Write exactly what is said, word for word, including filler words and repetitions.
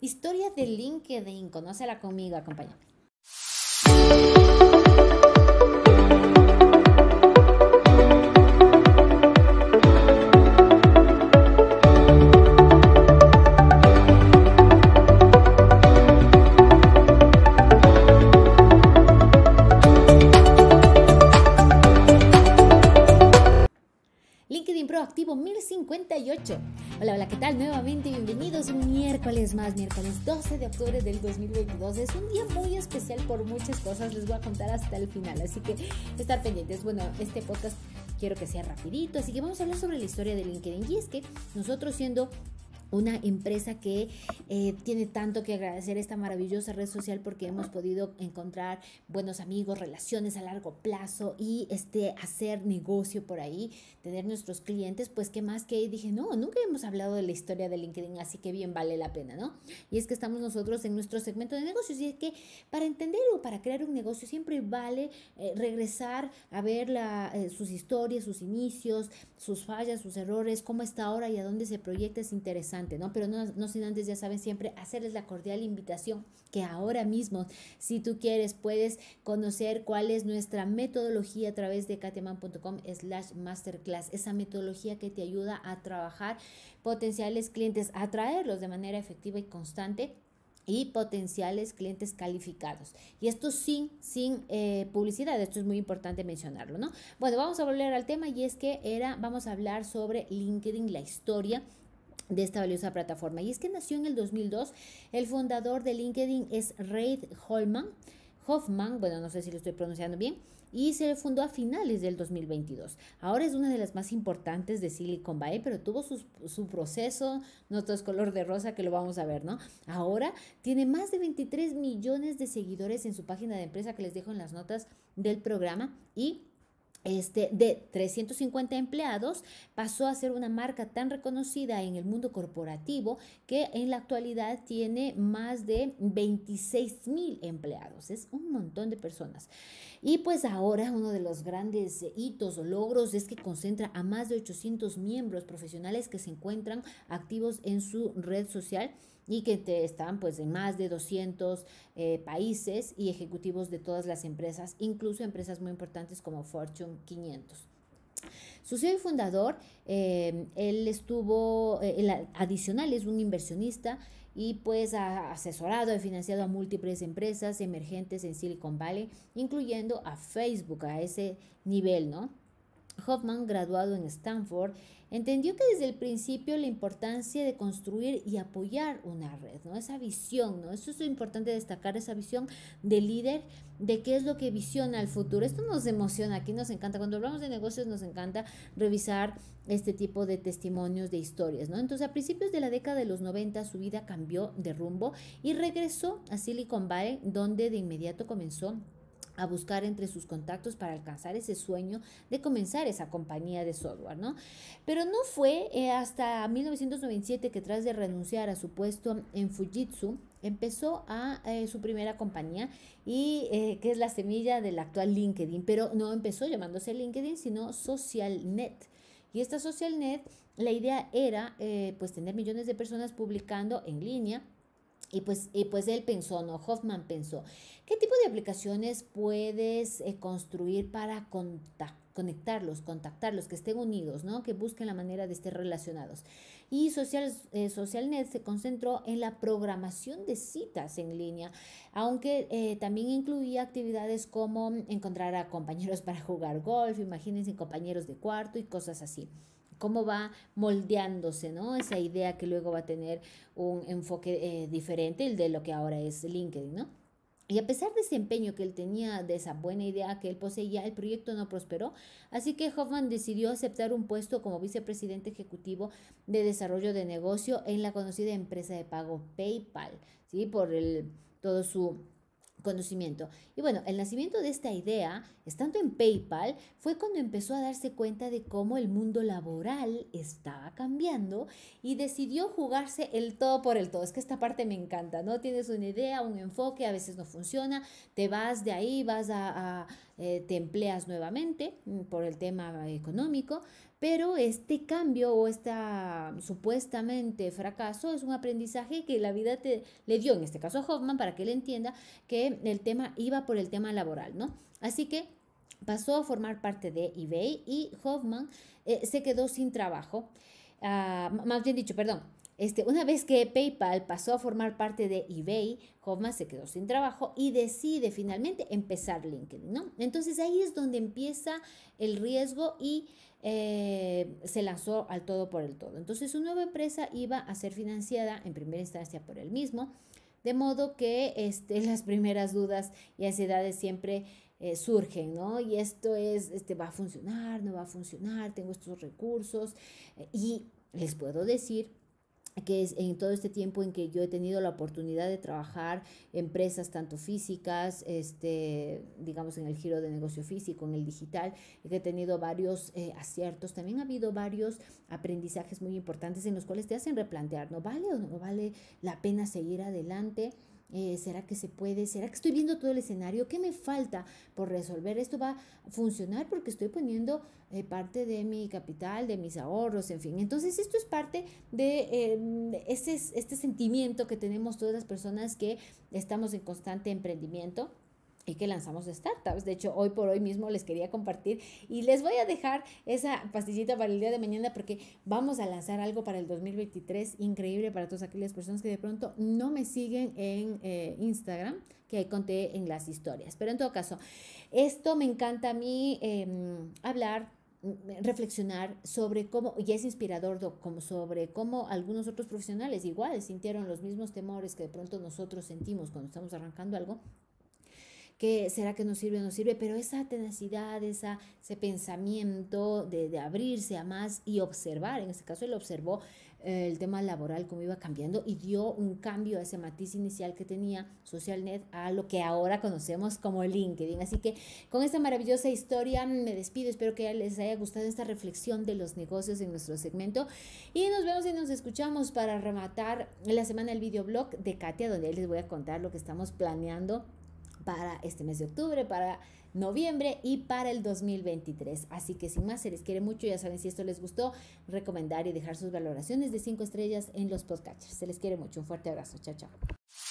Historias de LinkedIn, conócela conmigo, acompáñame. Proactivo mil cincuenta y ocho. Hola, hola, ¿qué tal? Nuevamente bienvenidos un miércoles más, miércoles doce de octubre del dos mil veintidós. Es un día muy especial por muchas cosas, les voy a contar hasta el final, así que estar pendientes. Bueno, este podcast quiero que sea rapidito, así que vamos a hablar sobre la historia de LinkedIn. Y es que nosotros siendo una empresa que eh, tiene tanto que agradecer esta maravillosa red social porque hemos podido encontrar buenos amigos, relaciones a largo plazo y este, hacer negocio por ahí, tener nuestros clientes, pues qué más que dije, no, nunca hemos hablado de la historia de LinkedIn, así que bien vale la pena, ¿no? Y es que estamos nosotros en nuestro segmento de negocios y es que para entender o para crear un negocio siempre vale eh, regresar a ver la, eh, sus historias, sus inicios, sus fallas, sus errores, cómo está ahora y a dónde se proyecta, es interesante, ¿no? Pero no, no sin antes, ya saben, siempre hacerles la cordial invitación que ahora mismo, si tú quieres, puedes conocer cuál es nuestra metodología a través de kateman punto com slash masterclass, esa metodología que te ayuda a trabajar potenciales clientes, a atraerlos de manera efectiva y constante y potenciales clientes calificados. Y esto sin, sin eh, publicidad, esto es muy importante mencionarlo, ¿no? Bueno, vamos a volver al tema y es que era, vamos a hablar sobre LinkedIn, la historia de esta valiosa plataforma. Y es que nació en el dos mil dos, el fundador de LinkedIn es Reid Hoffman, Hoffman, bueno, no sé si lo estoy pronunciando bien, y se fundó a finales del dos mil veintidós. Ahora es una de las más importantes de Silicon Valley, pero tuvo su, su proceso, no todo es color de rosa, que lo vamos a ver, ¿no? Ahora tiene más de veintitrés millones de seguidores en su página de empresa, que les dejo en las notas del programa, y Este, de trescientos cincuenta empleados pasó a ser una marca tan reconocida en el mundo corporativo que en la actualidad tiene más de veintiséis mil empleados, es un montón de personas. Y pues ahora uno de los grandes hitos o logros es que concentra a más de ochocientos miembros profesionales que se encuentran activos en su red social y que te están pues en más de doscientos eh, países y ejecutivos de todas las empresas, incluso empresas muy importantes como Fortune quinientos. Su C E O y fundador, eh, él estuvo, eh, el adicional es un inversionista y pues ha asesorado y financiado a múltiples empresas emergentes en Silicon Valley, incluyendo a Facebook a ese nivel, ¿no? Hoffman, graduado en Stanford, entendió que desde el principio la importancia de construir y apoyar una red, ¿no? Esa visión, ¿no? Eso es lo importante destacar, esa visión de líder, de qué es lo que visiona el futuro. Esto nos emociona, aquí nos encanta, cuando hablamos de negocios nos encanta revisar este tipo de testimonios, de historias, ¿no? Entonces, a principios de la década de los noventa, su vida cambió de rumbo y regresó a Silicon Valley, donde de inmediato comenzó a buscar entre sus contactos para alcanzar ese sueño de comenzar esa compañía de software, ¿no? Pero no fue eh, hasta mil novecientos noventa y siete que tras de renunciar a su puesto en Fujitsu, empezó a eh, su primera compañía, y eh, que es la semilla del actual LinkedIn, pero no empezó llamándose LinkedIn, sino SocialNet. Y esta SocialNet, la idea era eh, pues tener millones de personas publicando en línea. Y pues, y pues él pensó, ¿no? Hoffman pensó, ¿qué tipo de aplicaciones puedes eh, construir para contactar? conectarlos, contactarlos, que estén unidos, ¿no? Que busquen la manera de estar relacionados. Y Social, eh, SocialNet se concentró en la programación de citas en línea, aunque eh, también incluía actividades como encontrar a compañeros para jugar golf, imagínense compañeros de cuarto y cosas así. Cómo va moldeándose, ¿no? Esa idea que luego va a tener un enfoque eh, diferente, el de lo que ahora es LinkedIn, ¿no? Y a pesar de ese empeño que él tenía, de esa buena idea que él poseía, el proyecto no prosperó, así que Hoffman decidió aceptar un puesto como vicepresidente ejecutivo de desarrollo de negocio en la conocida empresa de pago PayPal, ¿sí? Por el, todo su conocimiento. Y bueno, el nacimiento de esta idea, estando en PayPal, fue cuando empezó a darse cuenta de cómo el mundo laboral estaba cambiando y decidió jugarse el todo por el todo. Es que esta parte me encanta, ¿no? Tienes una idea, un enfoque, a veces no funciona, te vas de ahí, vas a, a eh, te empleas nuevamente por el tema económico, pero este cambio o este supuestamente fracaso es un aprendizaje que la vida te, le dio, en este caso a Hoffman, para que él entienda que el tema iba por el tema laboral, ¿no? Así que pasó a formar parte de eBay y Hoffman eh, se quedó sin trabajo. Uh, más bien dicho, perdón, este, una vez que PayPal pasó a formar parte de eBay, Hoffman se quedó sin trabajo y decide finalmente empezar LinkedIn, ¿no? Entonces ahí es donde empieza el riesgo y eh, se lanzó al todo por el todo. Entonces su nueva empresa iba a ser financiada en primera instancia por él mismo, de modo que este, las primeras dudas y ansiedades siempre Eh, surgen, ¿no? Y esto es, este, ¿va a funcionar? ¿No va a funcionar? Tengo estos recursos eh, y les puedo decir que es en todo este tiempo en que yo he tenido la oportunidad de trabajar en empresas tanto físicas, este, digamos en el giro de negocio físico, en el digital, que he tenido varios eh, aciertos. También ha habido varios aprendizajes muy importantes en los cuales te hacen replantear, ¿no? ¿Vale o no vale la pena seguir adelante? Eh, ¿Será que se puede? ¿Será que estoy viendo todo el escenario? ¿Qué me falta por resolver? ¿Esto va a funcionar? Porque estoy poniendo eh, parte de mi capital, de mis ahorros, en fin. Entonces, esto es parte de eh, ese, este sentimiento que tenemos todas las personas que estamos en constante emprendimiento y que lanzamos startups. De hecho, hoy por hoy mismo les quería compartir y les voy a dejar esa pastillita para el día de mañana, porque vamos a lanzar algo para el dos mil veintitrés increíble para todas aquellas personas que de pronto no me siguen en eh, Instagram, que ahí conté en las historias. Pero en todo caso, esto me encanta a mí eh, hablar, reflexionar sobre cómo, y es inspirador como sobre cómo algunos otros profesionales igual sintieron los mismos temores que de pronto nosotros sentimos cuando estamos arrancando algo. Que será que nos sirve o no sirve, pero esa tenacidad, esa, ese pensamiento de, de abrirse a más y observar, en este caso él observó eh, el tema laboral, cómo iba cambiando, y dio un cambio a ese matiz inicial que tenía SocialNet a lo que ahora conocemos como LinkedIn. Así que con esta maravillosa historia me despido, espero que les haya gustado esta reflexión de los negocios en nuestro segmento, y nos vemos y nos escuchamos para rematar la semana el videoblog de Katia, donde les voy a contar lo que estamos planeando para este mes de octubre, para noviembre y para el dos mil veintitrés. Así que sin más, se les quiere mucho. Ya saben, si esto les gustó, recomendar y dejar sus valoraciones de cinco estrellas en los podcatchers. Se les quiere mucho. Un fuerte abrazo. Chao, chao.